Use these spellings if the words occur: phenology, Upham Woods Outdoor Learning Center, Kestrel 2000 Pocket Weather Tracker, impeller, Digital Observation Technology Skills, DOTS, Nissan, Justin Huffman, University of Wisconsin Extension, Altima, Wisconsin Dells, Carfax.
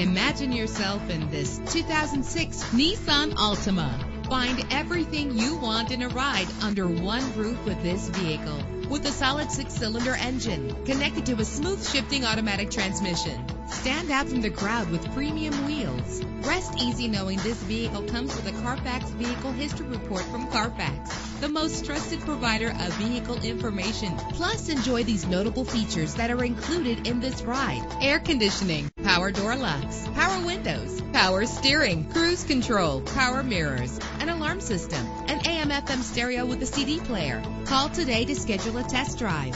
Imagine yourself in this 2006 Nissan Altima. Find everything you want in a ride under one roof with this vehicle. With a solid 6-cylinder engine connected to a smooth shifting automatic transmission. Stand out from the crowd with premium wheels. Rest easy knowing this vehicle comes with a Carfax Vehicle History Report from Carfax, the most trusted provider of vehicle information. Plus, enjoy these notable features that are included in this ride. Air conditioning, power door locks, power windows, power steering, cruise control, power mirrors, an alarm system, an AM/FM stereo with a CD player. Call today to schedule a test drive.